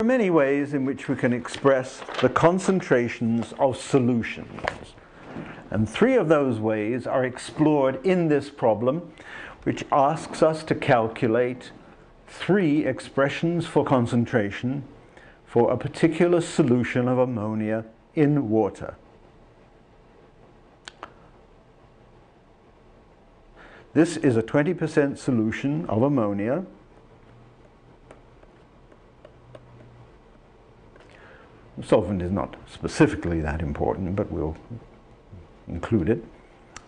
There are many ways in which we can express the concentrations of solutions, and three of those ways are explored in this problem, which asks us to calculate three expressions for concentration for a particular solution of ammonia in water. This is a 20% solution of ammonia, solvent is not specifically that important, but we'll include it,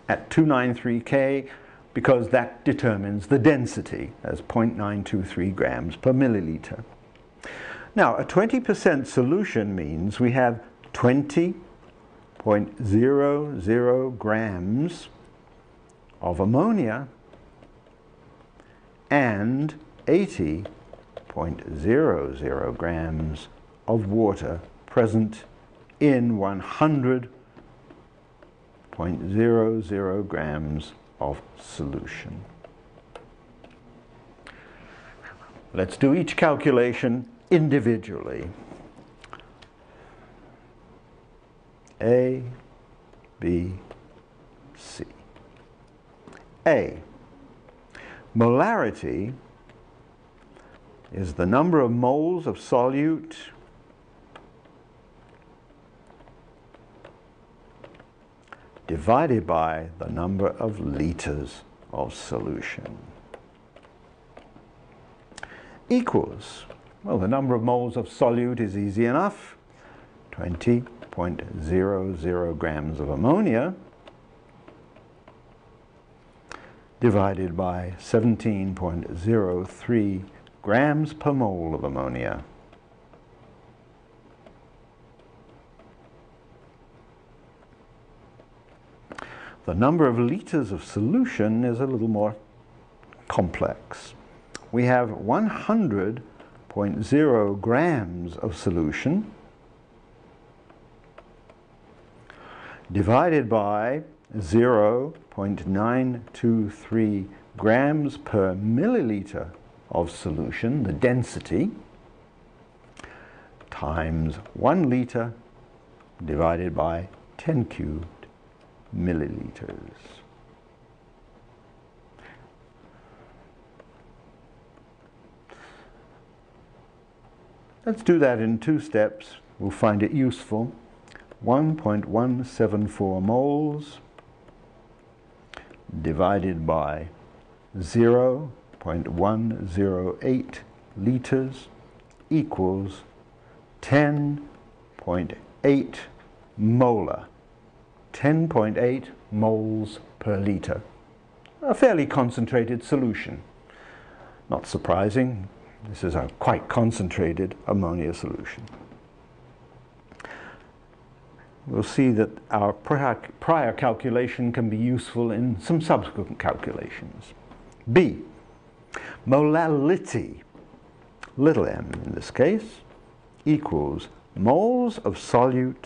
at 293 K, because that determines the density as 0.923 grams per milliliter. Now, a 20% solution means we have 20.00 grams of ammonia and 80.00 grams of water present in 100.00 grams of solution. Let's do each calculation individually. A, B, C. A. Molarity is the number of moles of solute divided by the number of liters of solution, equals, well, the number of moles of solute is easy enough, 20.00 grams of ammonia divided by 17.03 grams per mole of ammonia. The number of liters of solution is a little more complex. We have 100.0 grams of solution divided by 0.923 grams per milliliter of solution, the density, times 1 liter divided by 10 cubed milliliters. Let's do that in two steps. We'll find it useful. 1.174 moles divided by 0.108 liters equals 10.8 molar. 10.8 moles per liter. A fairly concentrated solution. Not surprising, this is a quite concentrated ammonia solution. We'll see that our prior calculation can be useful in some subsequent calculations. B. Molality, little m in this case, equals moles of solute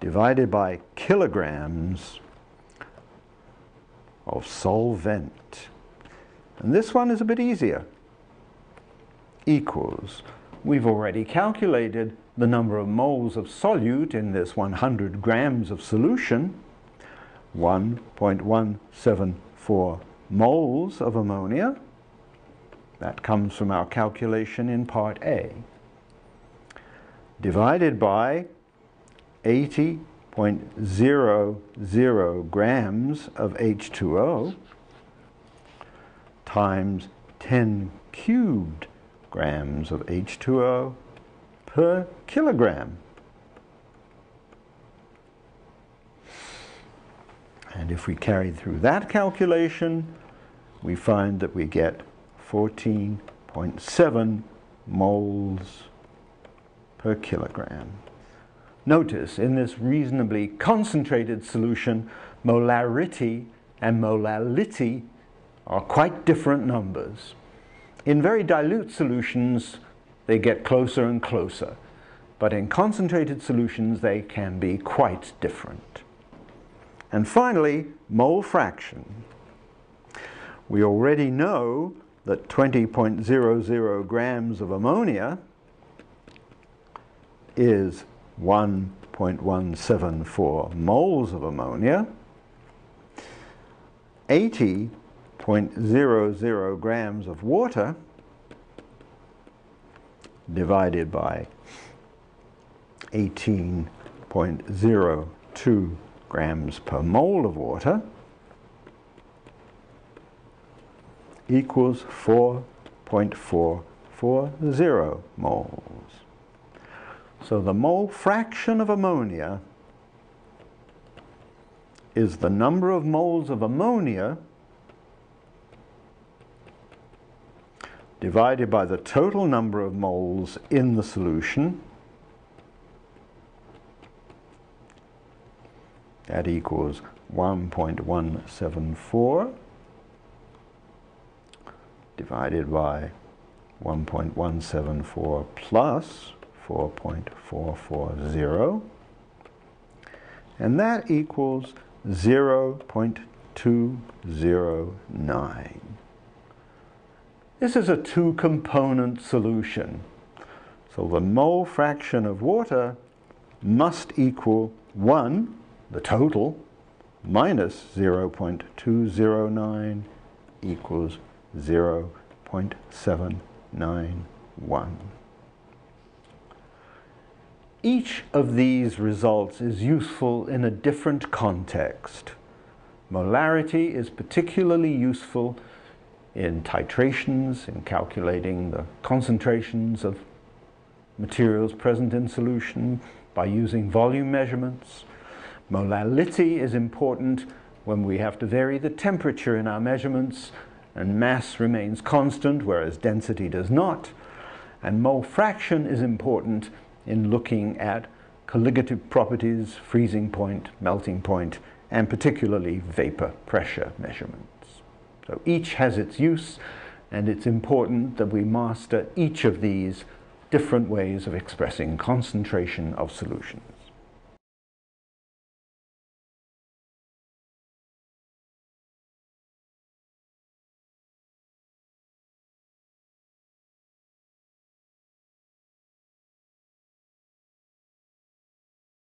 divided by kilograms of solvent. And this one is a bit easier. Equals, we've already calculated the number of moles of solute in this 100 grams of solution, 1.174 moles of ammonia. That comes from our calculation in part A, divided by 80.00 grams of H2O times 10 cubed grams of H2O per kilogram. And if we carry through that calculation, we find that we get 14.7 moles per kilogram. Notice, in this reasonably concentrated solution, molarity and molality are quite different numbers. In very dilute solutions, they get closer and closer, but in concentrated solutions, they can be quite different. And finally, mole fraction. We already know that 20.00 grams of ammonia is 1.174 moles of ammonia. 80.00 grams of water divided by 18.02 grams per mole of water equals 4.440 moles. So the mole fraction of ammonia is the number of moles of ammonia divided by the total number of moles in the solution. That equals 1.174 divided by 1.174 plus 4.440, and that equals 0.209. This is a two-component solution. So the mole fraction of water must equal 1, the total, minus 0.209 equals 0.791. Each of these results is useful in a different context. Molarity is particularly useful in titrations, in calculating the concentrations of materials present in solution by using volume measurements. Molality is important when we have to vary the temperature in our measurements and mass remains constant, whereas density does not. And mole fraction is important in looking at colligative properties, freezing point, melting point, and particularly vapor pressure measurements. So each has its use, and it's important that we master each of these different ways of expressing concentration of solutions.